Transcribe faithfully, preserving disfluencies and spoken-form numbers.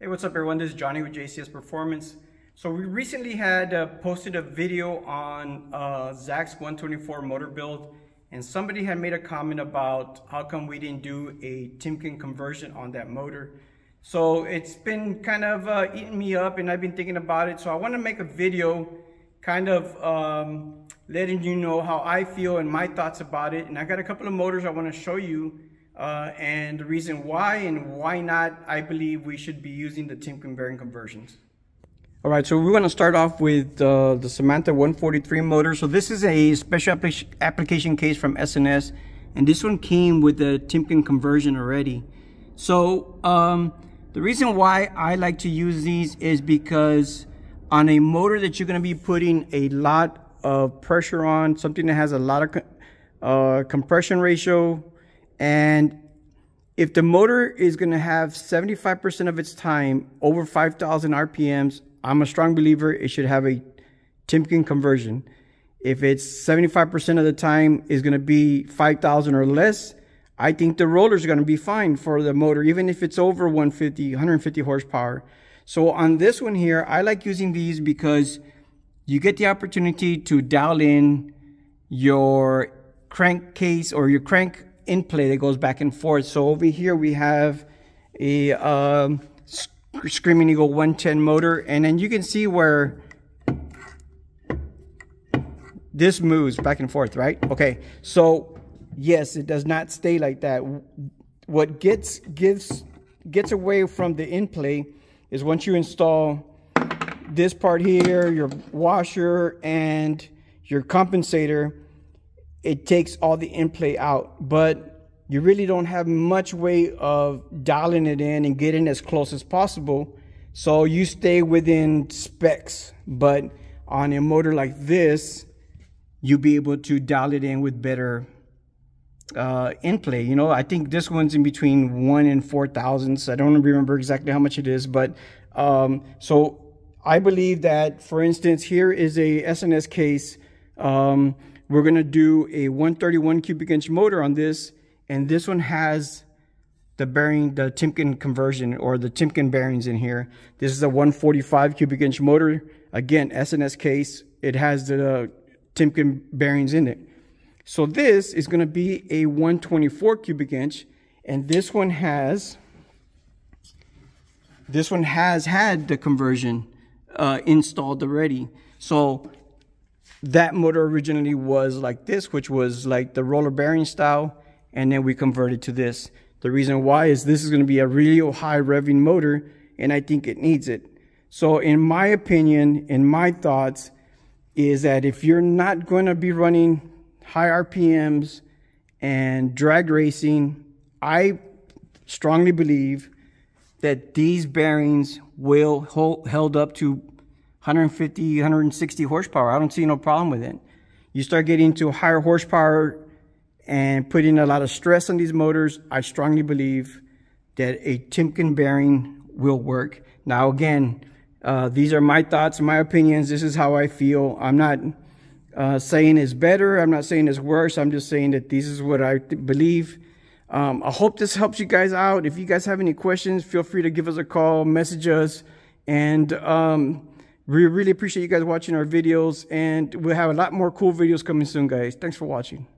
Hey, what's up everyone? This is Johnny with J C S Performance. So we recently had uh, posted a video on uh, Zach's one twenty-four motor build, and somebody had made a comment about how come we didn't do a Timken conversion on that motor. So it's been kind of uh, eating me up, and I've been thinking about it. So I want to make a video kind of um, letting you know how I feel and my thoughts about it. And I got a couple of motors I want to show you. Uh, and the reason why and why not I believe we should be using the Timken bearing conversions. All right, so we're going to start off with uh, the Samantha one forty-three motor. So this is a special applic application case from S and S, and this one came with the Timken conversion already. So um, the reason why I like to use these is because on a motor that you're going to be putting a lot of pressure on, something that has a lot of uh, compression ratio, and if the motor is going to have seventy-five percent of its time over five thousand R P Ms, I'm a strong believer it should have a Timken conversion. If it's seventy-five percent of the time is going to be five thousand or less, I think the rollers are going to be fine for the motor, even if it's over one fifty, one fifty horsepower. So on this one here, I like using these because you get the opportunity to dial in your crankcase or your crank in play that goes back and forth. So over here we have a um, Screaming Eagle one ten motor, and then you can see where this moves back and forth, right? Okay, so yes, it does not stay like that. What gets gives gets away from the in play is once you install this part here, your washer and your compensator, it takes all the in play out, but you really don't have much way of dialing it in and getting as close as possible. So you stay within specs, but on a motor like this, you'll be able to dial it in with better uh, in play. You know, I think this one's in between one and four thousandths. I don't remember exactly how much it is, but um, so I believe that, for instance, here is a S and S case. Um, We're going to do a one thirty-one cubic inch motor on this, and this one has the bearing, the Timken conversion or the Timken bearings in here. This is a one forty-five cubic inch motor. Again, S and S case, it has the Timken bearings in it. So this is going to be a one twenty-four cubic inch, and this one has, this one has had the conversion uh, installed already. So that motor originally was like this, which was like the roller bearing style, and then we converted to this. The reason why is this is going to be a really high revving motor, and I think it needs it. So in my opinion, in my thoughts, is that if you're not going to be running high R P Ms and drag racing, I strongly believe that these bearings will hold held up to one fifty, one sixty horsepower. I don't see no problem with it. You start getting to higher horsepower and putting a lot of stress on these motors, I strongly believe that a Timken bearing will work. Now again, uh, these are my thoughts, my opinions. This is how I feel. I'm not uh, saying it's better. I'm not saying it's worse. I'm just saying that this is what I believe. Um, I hope this helps you guys out. If you guys have any questions, feel free to give us a call, message us, and um, we really appreciate you guys watching our videos, and we'll have a lot more cool videos coming soon, guys. Thanks for watching.